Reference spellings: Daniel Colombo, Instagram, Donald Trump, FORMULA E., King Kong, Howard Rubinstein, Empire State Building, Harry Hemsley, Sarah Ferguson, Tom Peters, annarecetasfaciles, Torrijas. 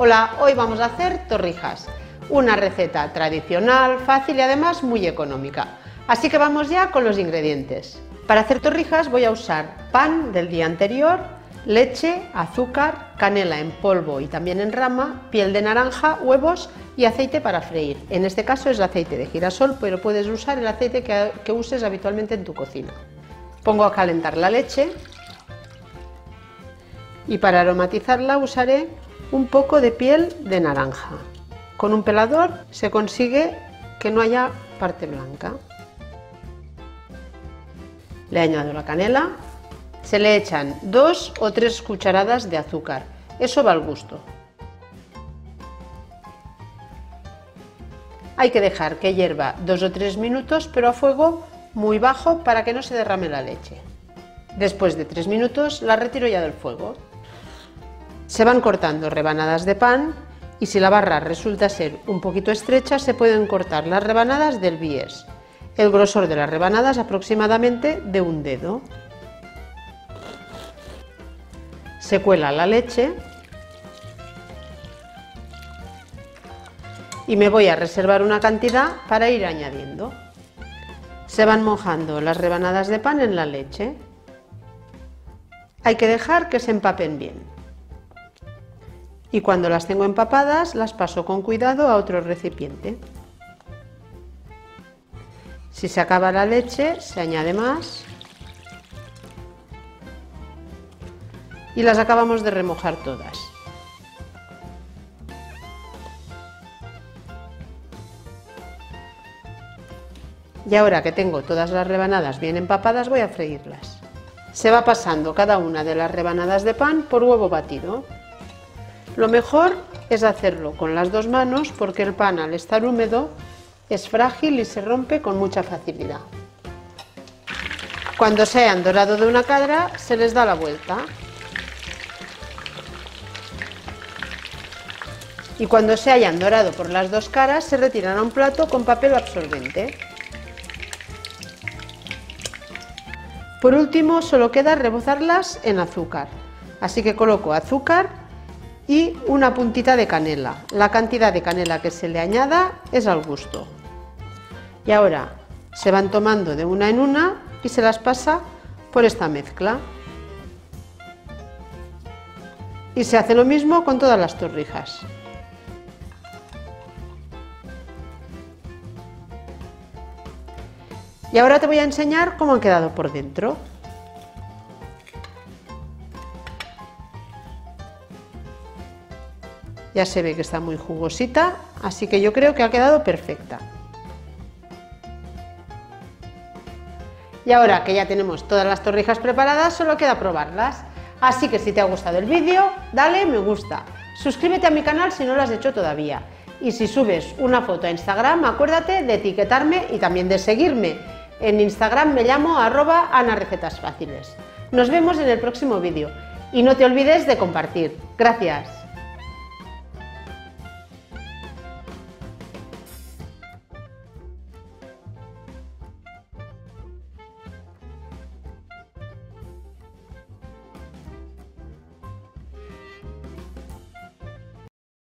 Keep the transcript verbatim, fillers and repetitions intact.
Hola, hoy vamos a hacer torrijas, una receta tradicional, fácil y además muy económica. Así que vamos ya con los ingredientes. Para hacer torrijas voy a usar pan del día anterior, leche, azúcar, canela en polvo y también en rama, piel de naranja, huevos y aceite para freír. En este caso es aceite de girasol, pero puedes usar el aceite que, que uses habitualmente en tu cocina. Pongo a calentar la leche y para aromatizarla usaré un poco de piel de naranja. Con un pelador se consigue que no haya parte blanca. Le añado la canela. Se le echan dos o tres cucharadas de azúcar. Eso va al gusto. Hay que dejar que hierva dos o tres minutos, pero a fuego muy bajo para que no se derrame la leche. Después de tres minutos la retiro ya del fuego. Se van cortando rebanadas de pan y si la barra resulta ser un poquito estrecha se pueden cortar las rebanadas del bies. El grosor de las rebanadas aproximadamente de un dedo. Se cuela la leche y me voy a reservar una cantidad para ir añadiendo. Se van mojando las rebanadas de pan en la leche. Hay que dejar que se empapen bien. Y cuando las tengo empapadas las paso con cuidado a otro recipiente. Si se acaba la leche se añade más y las acabamos de remojar todas. Y ahora que tengo todas las rebanadas bien empapadas voy a freírlas. Se va pasando cada una de las rebanadas de pan por huevo batido. Lo mejor es hacerlo con las dos manos porque el pan al estar húmedo es frágil y se rompe con mucha facilidad. Cuando se han dorado de una cara se les da la vuelta. Y cuando se hayan dorado por las dos caras se retiran a un plato con papel absorbente. Por último solo queda rebozarlas en azúcar. Así que coloco azúcar y una puntita de canela. La cantidad de canela que se le añada es al gusto. Y ahora se van tomando de una en una y se las pasa por esta mezcla. Y se hace lo mismo con todas las torrijas. Y ahora te voy a enseñar cómo han quedado por dentro. Ya se ve que está muy jugosita, así que yo creo que ha quedado perfecta. Y ahora que ya tenemos todas las torrijas preparadas, solo queda probarlas. Así que si te ha gustado el vídeo, dale me gusta. Suscríbete a mi canal si no lo has hecho todavía. Y si subes una foto a Instagram, acuérdate de etiquetarme y también de seguirme. En Instagram me llamo arroba annarecetasfaciles. Nos vemos en el próximo vídeo. Y no te olvides de compartir. Gracias.